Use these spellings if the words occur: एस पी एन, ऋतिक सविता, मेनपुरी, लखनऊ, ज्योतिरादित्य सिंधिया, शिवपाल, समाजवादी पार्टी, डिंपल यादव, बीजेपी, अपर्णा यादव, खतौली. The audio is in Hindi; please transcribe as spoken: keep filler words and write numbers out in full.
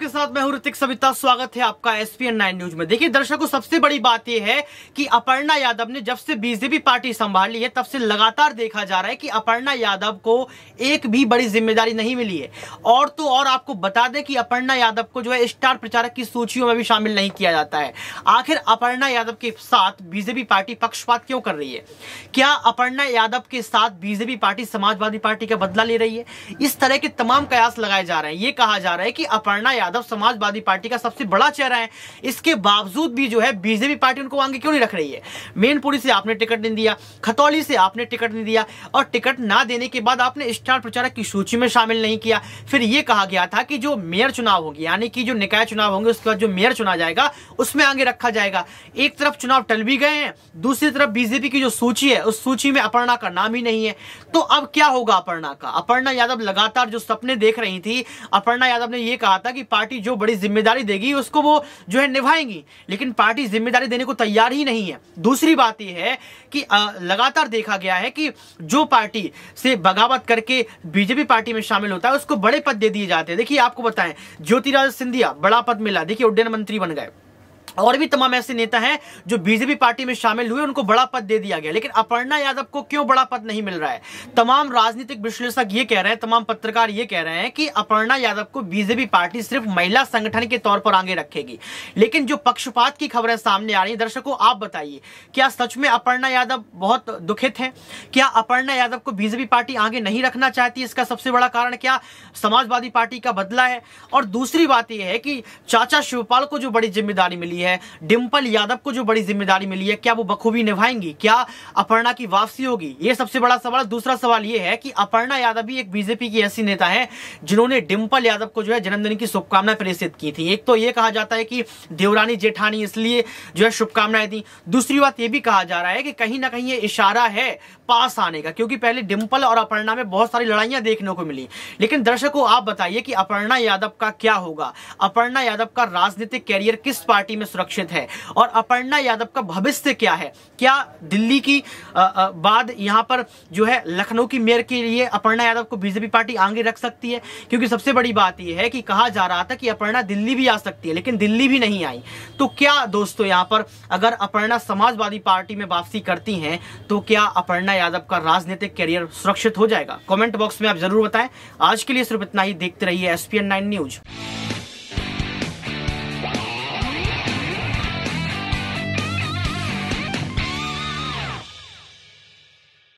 आपके साथ मैं हूं ऋतिक सविता। स्वागत है आपका एस पी एन nine news में। देखिए दर्शकों, सबसे बड़ी बात यह है कि अपर्णा यादव ने जब से बीजेपी पार्टी संभाली है तब से लगातार देखा जा रहा है कि अपर्णा यादव को एक भी बड़ी जिम्मेदारी नहीं मिली है। और तो और आपको बता दें कि अपर्णा यादव को जो है स्टार प्रचारक की सूचियों में भी शामिल नहीं किया जाता है। आखिर अपर्णा यादव के साथ बीजेपी पार्टी पक्षपात क्यों कर रही है? क्या अपर्णा यादव के साथ बीजेपी पार्टी समाजवादी पार्टी का बदला ले रही है? इस तरह के तमाम कयास लगाए जा रहे हैं। ये कहा जा रहा है कि अपर्णा यादव समाजवादी पार्टी का सबसे बड़ा चेहरा है, इसके बावजूद भी जो है बीजेपी पार्टी उनको आगे क्यों नहीं रख रही है? मेनपुरी से आपने टिकट नहीं दिया, खतौली से आपने टिकट नहीं दिया, और टिकट ना देने के बाद आपने स्टार प्रचारक की सूची में शामिल नहीं किया। फिर यह कहा गया था कि जो मेयर चुनाव होगी, यानी कि जो निकाय चुनाव होंगे उसके बाद जो मेयर चुना जाएगा उसमें आगे रखा जाएगा। एक तरफ चुनाव टल भी गए हैं, दूसरी तरफ बीजेपी की जो सूची है उस सूची में अपर्णा का नाम ही नहीं है। तो अब क्या होगा अपर्णा का? अपर्णा यादव लगातार जो सपने देख रही थी, अपर्णा यादव ने यह कहा था कि पार्टी जो बड़ी जिम्मेदारी देगी उसको वो जो है निभाएंगी, लेकिन पार्टी जिम्मेदारी देने को तैयार ही नहीं है। दूसरी बात यह है कि लगातार देखा गया है कि जो पार्टी से बगावत करके बीजेपी पार्टी में शामिल होता है उसको बड़े पद दे दिए जाते हैं। देखिए आपको बताएं, ज्योतिरादित्य सिंधिया बड़ा पद मिला, देखिए उड्डयन मंत्री बन गए। और भी तमाम ऐसे नेता हैं जो बीजेपी पार्टी में शामिल हुए, उनको बड़ा पद दे दिया गया, लेकिन अपर्णा यादव को क्यों बड़ा पद नहीं मिल रहा है? तमाम राजनीतिक विश्लेषक ये कह रहे हैं, तमाम पत्रकार ये कह रहे हैं कि अपर्णा यादव को बीजेपी पार्टी सिर्फ महिला संगठन के तौर पर आगे रखेगी। लेकिन जो पक्षपात की खबरें सामने आ रही है, दर्शकों आप बताइए, क्या सच में अपर्णा यादव बहुत दुखित है? क्या अपर्णा यादव को बीजेपी पार्टी आगे नहीं रखना चाहती? इसका सबसे बड़ा कारण क्या समाजवादी पार्टी का बदला है? और दूसरी बात यह है कि चाचा शिवपाल को जो बड़ी जिम्मेदारी मिली है, डिंपल यादव को जो बड़ी जिम्मेदारी मिली है, क्या वो बखूबी निभाएंगी? क्या अपर्णा की वापसी होगी? ये सबसे बड़ा सवाल। दूसरा सवाल ये है कि अपर्णा यादव भी एक बीजेपी की ऐसी नेता है जिन्होंने डिंपल यादव को जो है जन्मदिन की शुभकामनाएं प्रेषित की थी। एक तो ये कहा जाता है कि देवरानी जेठानी, इसलिए जो है शुभकामनाएं दी। दूसरी बात यह भी कहा जा रहा है कि कहीं ना कहीं ये इशारा है पास आने का, क्योंकि पहले डिंपल और अपर्णा में बहुत सारी लड़ाइयां देखने को मिली। लेकिन दर्शकों आप बताइए कि अपर्णा यादव का क्या होगा? अपर्णा यादव का राजनीतिक कैरियर किस पार्टी में सुरक्षित है? और अपर्णा यादव का भविष्य क्या है? क्या दिल्ली की आ, आ, बाद यहां पर जो है लखनऊ की मेयर के लिए अपर्णा यादव को बीजेपी पार्टी आगे रख सकती है? क्योंकि सबसे बड़ी बात यह है कि कहा जा रहा था कि अपर्णा दिल्ली भी आ सकती है, लेकिन दिल्ली भी नहीं आई। तो क्या दोस्तों यहां पर अगर अपर्णा समाजवादी पार्टी में वापसी करती हैं तो क्या अपर्णा यादव का राजनीतिक कैरियर सुरक्षित हो जाएगा? कॉमेंट बॉक्स में आप जरूर बताएं। आज के लिए सिर्फ इतना ही। देखते रहिए एस पी एन nine news.